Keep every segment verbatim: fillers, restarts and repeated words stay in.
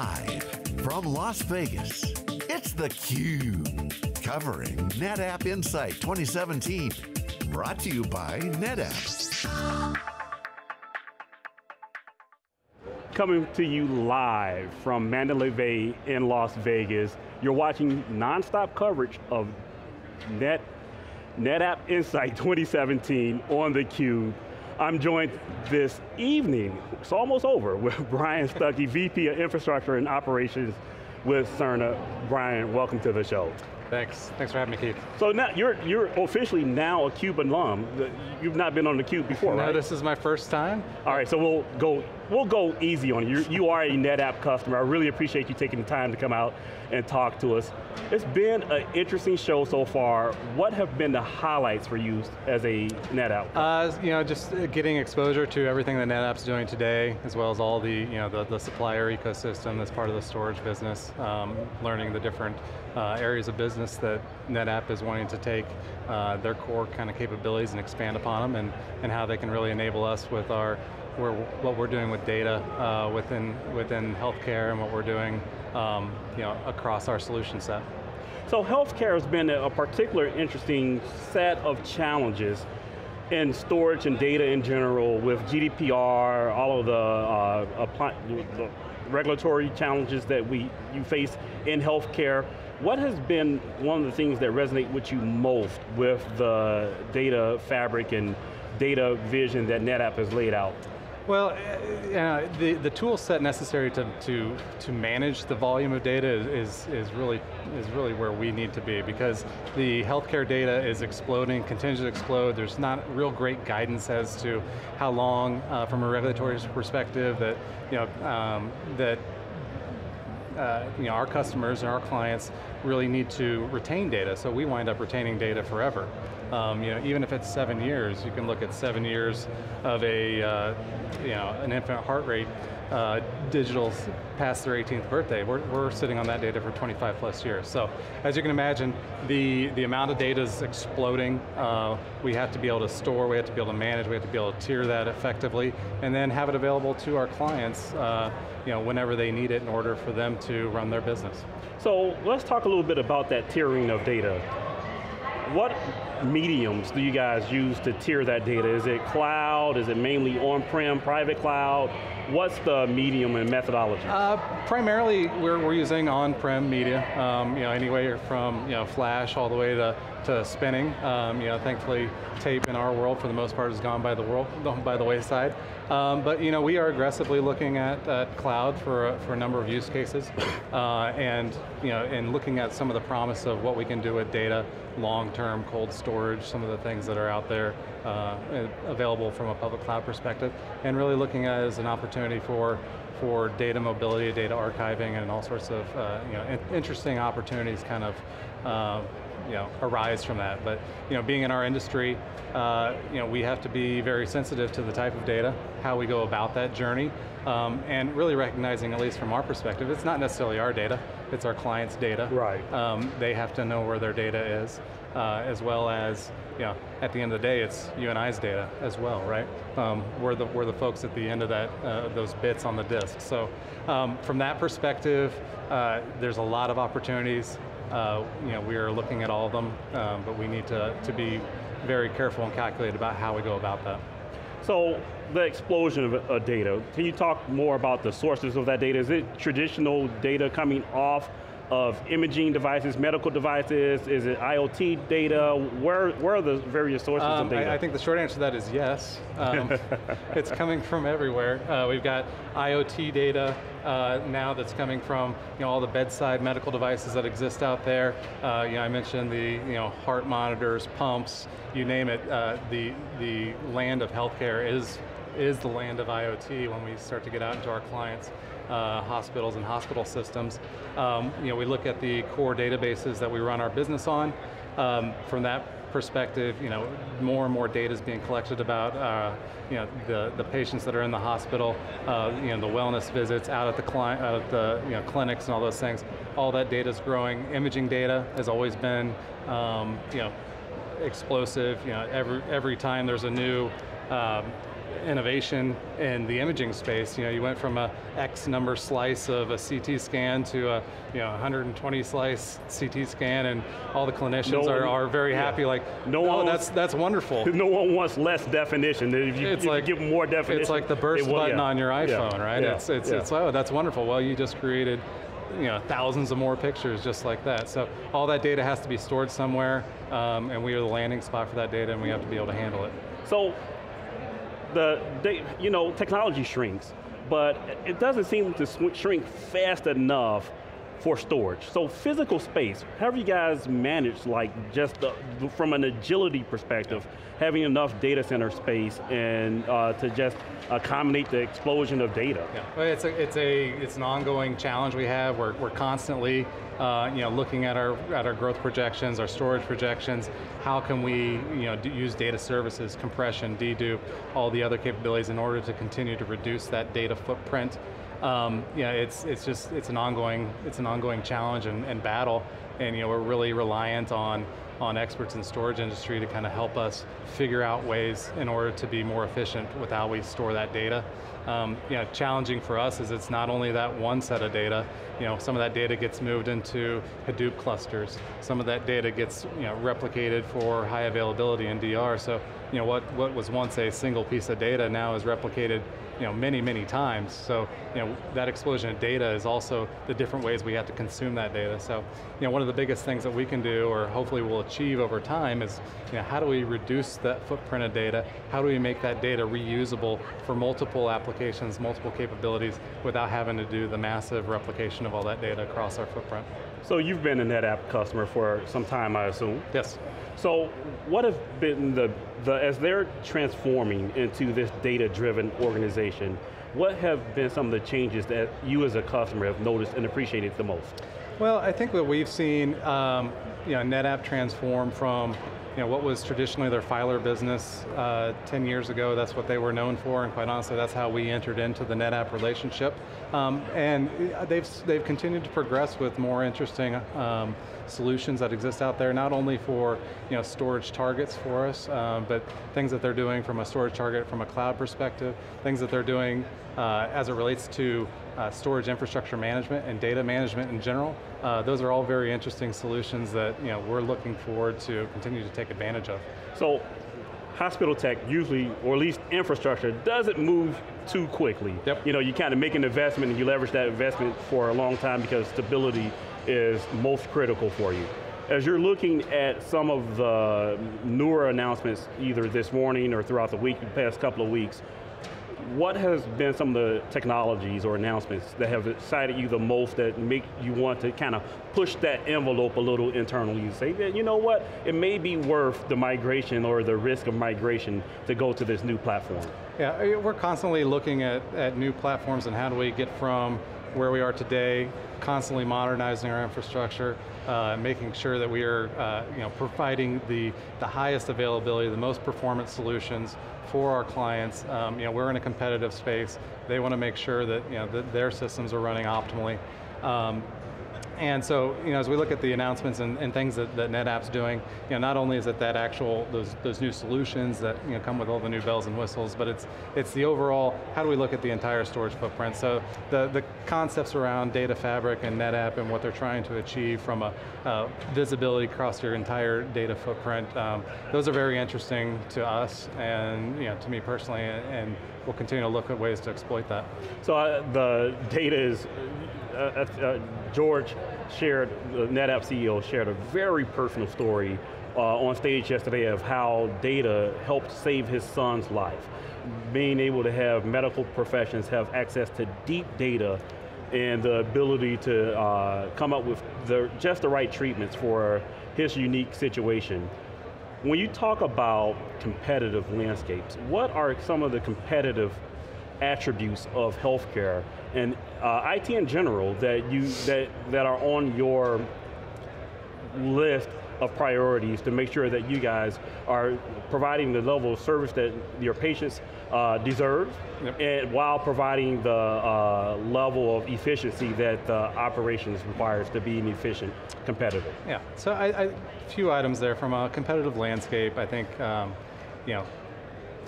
Live from Las Vegas, it's theCUBE, covering NetApp Insight twenty seventeen. Brought to you by NetApp. Coming to you live from Mandalay Bay in Las Vegas, you're watching nonstop coverage of Net, NetApp Insight twenty seventeen on theCUBE. I'm joined this evening, it's almost over, with Brian Stuckey, V P of Infrastructure and Operations with Cerner. Brian, welcome to the show. Thanks, thanks for having me, Keith. So now, you're, you're officially now a CUBE alum. You've not been on the CUBE before, no, right? No, this is my first time. All right, so we'll go, we'll go easy on you. You are a NetApp customer. I really appreciate you taking the time to come out and talk to us. It's been an interesting show so far. What have been the highlights for you as a NetApp customer? Uh, you know, just getting exposure to everything that NetApp's doing today, as well as all the, you know, the, the supplier ecosystem that's part of the storage business, um, learning the different uh, areas of business that NetApp is wanting to take uh, their core kind of capabilities and expand upon them, and, and how they can really enable us with our We're, what we're doing with data uh, within, within healthcare, and what we're doing um, you know, across our solution set. So healthcare has been a particular interesting set of challenges in storage and data in general, with G D P R, all of the, uh, apply, the regulatory challenges that we you face in healthcare. What has been one of the things that resonate with you most with the data fabric and data vision that NetApp has laid out? Well, uh, the, the tool set necessary to, to, to manage the volume of data is, is, really, is really where we need to be, because the healthcare data is exploding, continues to explode. There's not real great guidance as to how long, uh, from a regulatory perspective, that, you know, um, that Uh, you know, our customers and our clients really need to retain data, so we wind up retaining data forever. Um, you know, even if it's seven years, you can look at seven years of a, uh, you know, an infant heart rate, uh, digital past their eighteenth birthday. We're, we're sitting on that data for twenty-five plus years. So, as you can imagine, the, the amount of data is exploding. Uh, we have to be able to store, we have to be able to manage, we have to be able to tier that effectively, and then have it available to our clients uh, you know, whenever they need it in order for them to run their business. So, let's talk a little bit about that tiering of data. What mediums do you guys use to tier that data? Is it cloud? Is it mainly on-prem, private cloud? What's the medium and methodology? Uh, primarily, we're, we're using on-prem media, um, you know, anywhere from, you know, flash all the way to, to spinning. Um, you know, thankfully, tape in our world, for the most part, has gone by the, world, by the wayside. Um, but, you know, we are aggressively looking at, at cloud for a, for a number of use cases, uh, and, you know, and looking at some of the promise of what we can do with data, long-term cold storage, some of the things that are out there uh, available from a public cloud perspective, and really looking at it as an opportunity for, for data mobility, data archiving, and all sorts of uh, you know, in interesting opportunities kind of uh, you know, arise from that. But, you know, being in our industry, uh, you know, we have to be very sensitive to the type of data, how we go about that journey, um, and really recognizing, at least from our perspective, it's not necessarily our data, it's our clients' data. Right. Um, they have to know where their data is, uh, as well as, you know, at the end of the day, it's you and I's data as well, right? Um, we're the we're the folks at the end of that uh, those bits on the disk. So, um, from that perspective, uh, there's a lot of opportunities. Uh, you know, we are looking at all of them, um, but we need to, to be very careful and calculated about how we go about that. So, the explosion of uh, data, can you talk more about the sources of that data? Is it traditional data coming off of imaging devices, medical devices? Is it IoT data? Where, where are the various sources um, of data? I, I think the short answer to that is yes. Um, it's coming from everywhere. Uh, we've got IoT data uh, now that's coming from, you know, all the bedside medical devices that exist out there. Uh, you know, I mentioned the, you know, heart monitors, pumps, you name it. Uh, the, the land of healthcare is, is the land of IoT when we start to get out into our clients. Uh, hospitals and hospital systems. Um, you know, we look at the core databases that we run our business on. Um, from that perspective, you know, more and more data is being collected about, uh, you know, the the patients that are in the hospital, uh, you know, the wellness visits out at the client, out at the you know clinics and all those things. All that data is growing. Imaging data has always been, um, you know, explosive. You know, every every time there's a new um, innovation in the imaging space. You know, you went from a X number slice of a C T scan to a you know one hundred twenty slice C T scan, and all the clinicians no are, one, are very happy. Yeah. Like, no, oh, one that's that's wonderful. No one wants less definition. If you, it's if like, you give more definition, it's like the burst will, button yeah. on your iPhone, yeah. right? Yeah. It's it's yeah. it's oh, that's wonderful. Well, you just created you know, thousands of more pictures just like that. So all that data has to be stored somewhere, um, and we are the landing spot for that data, and we have to be able to handle it. So, the they, you know, technology shrinks, but it doesn't seem to shrink fast enough for storage. So physical space, how do you guys manage, like just the, from an agility perspective, having enough data center space and uh, to just accommodate the explosion of data? Yeah, well, it's a, it's a it's an ongoing challenge we have. We're we're constantly uh, you know looking at our at our growth projections, our storage projections. How can we you know use data services, compression, dedupe, all the other capabilities in order to continue to reduce that data footprint? Um, yeah, it's it's just it's an ongoing it's an ongoing challenge and, and battle, and you know we're really reliant on on experts in the storage industry to kind of help us figure out ways in order to be more efficient with how we store that data. Um, you know, challenging for us is it's not only that one set of data. You know, some of that data gets moved into Hadoop clusters. Some of that data gets you know replicated for high availability in D R. So you know what what was once a single piece of data now is replicated you know, many, many times. So, you know, that explosion of data is also the different ways we have to consume that data. So, you know, one of the biggest things that we can do, or hopefully we'll achieve over time, is, you know, how do we reduce that footprint of data? How do we make that data reusable for multiple applications, multiple capabilities, without having to do the massive replication of all that data across our footprint? So you've been a NetApp customer for some time, I assume. Yes. So what have been the, the as they're transforming into this data-driven organization, what have been some of the changes that you as a customer have noticed and appreciated the most? Well, I think what we've seen, um, you know, NetApp transform from you know, what was traditionally their filer business uh, ten years ago, that's what they were known for, and quite honestly, that's how we entered into the NetApp relationship. Um, and they've, they've continued to progress with more interesting um, solutions that exist out there, not only for you know, storage targets for us, um, but things that they're doing from a storage target, from a cloud perspective, things that they're doing uh, as it relates to uh, storage infrastructure management and data management in general. Uh, those are all very interesting solutions that you know, we're looking forward to continue to take advantage of. So, hospital tech usually, or at least infrastructure, doesn't move too quickly. Yep. You know, you kind of make an investment and you leverage that investment for a long time because stability is most critical for you. As you're looking at some of the newer announcements, either this morning or throughout the week, the past couple of weeks, what has been some of the technologies or announcements that have excited you the most, that make you want to kind of push that envelope a little internally and say that, you know what, it may be worth the migration or the risk of migration to go to this new platform? Yeah, we're constantly looking at, at new platforms and how do we get from where we are today, constantly modernizing our infrastructure, uh, making sure that we are uh, you know, providing the, the highest availability, the most performance solutions for our clients. Um, you know, we're in a competitive space. They want to make sure that, you know, that their systems are running optimally. Um, And so, you know, as we look at the announcements and, and things that, that NetApp's doing, you know, not only is it that actual, those, those new solutions that you know, come with all the new bells and whistles, but it's, it's the overall, how do we look at the entire storage footprint? So the, the concepts around Data Fabric and NetApp and what they're trying to achieve from a uh, visibility across your entire data footprint, um, those are very interesting to us and you know, to me personally, and we'll continue to look at ways to exploit that. So uh, the data is, Uh, uh, George shared, the NetApp C E O shared a very personal story uh, on stage yesterday of how data helped save his son's life. Being able to have medical professions have access to deep data and the ability to uh, come up with the, just the right treatments for his unique situation. When you talk about competitive landscapes, what are some of the competitive attributes of healthcare and uh, I T in general that you that that are on your list of priorities to make sure that you guys are providing the level of service that your patients uh, deserve, yep. and while providing the uh, level of efficiency that the operations requires to be an efficient competitor? Yeah. So I, I, a few items there from a competitive landscape. I think um, you know.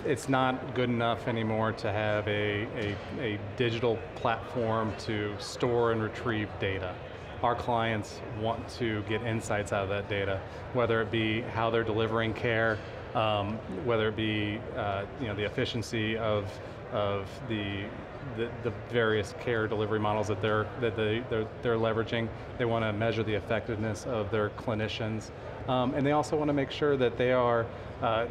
it's not good enough anymore to have a, a, a digital platform to store and retrieve data. Our clients want to get insights out of that data, whether it be how they're delivering care, um, whether it be uh, you know, the efficiency of, of the, the, the various care delivery models that they're, that they, they're, they're leveraging. They want to measure the effectiveness of their clinicians. Um, and they also want to make sure that they are, uh,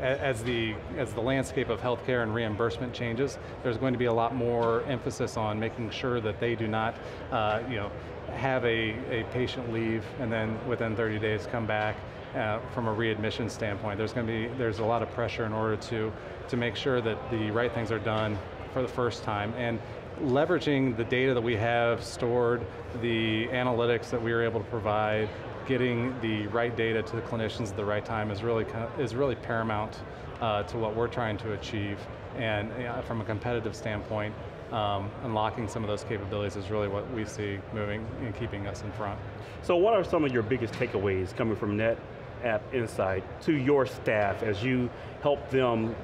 as the, as the landscape of healthcare and reimbursement changes, there's going to be a lot more emphasis on making sure that they do not uh, you know, have a, a patient leave and then within thirty days come back uh, from a readmission standpoint. There's going to be, there's a lot of pressure in order to, to make sure that the right things are done for the first time. And leveraging the data that we have stored, the analytics that we are able to provide, getting the right data to the clinicians at the right time is really, is really paramount uh, to what we're trying to achieve. And you know, from a competitive standpoint, um, unlocking some of those capabilities is really what we see moving and keeping us in front. So what are some of your biggest takeaways coming from NetApp Insight to your staff as you help them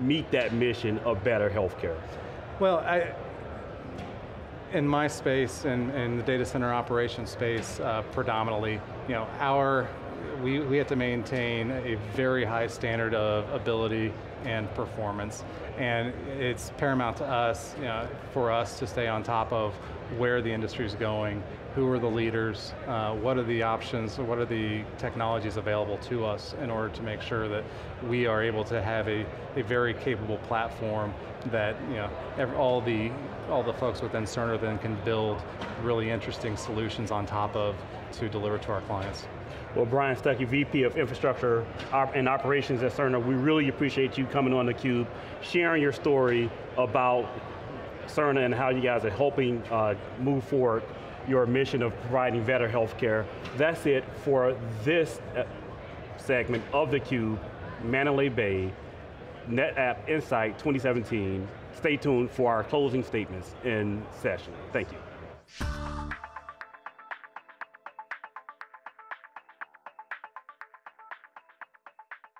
meet that mission of better healthcare? Well, I, in my space, in, in the data center operations space, uh, predominantly, you know, our, we, we have to maintain a very high standard of ability and performance. And it's paramount to us, you know, for us to stay on top of where the industry's going, who are the leaders, uh, what are the options, what are the technologies available to us in order to make sure that we are able to have a, a very capable platform that, you know, every, all the all the folks within Cerner then can build really interesting solutions on top of to deliver to our clients. Well, Brian Stuckey, V P of Infrastructure and Operations at Cerner, we really appreciate you coming on theCUBE, sharing your story about Cerner and how you guys are helping uh, move forward your mission of providing better healthcare. That's it for this segment of theCUBE, Mandalay Bay, NetApp Insight twenty seventeen. Stay tuned for our closing statements in session. Thank you.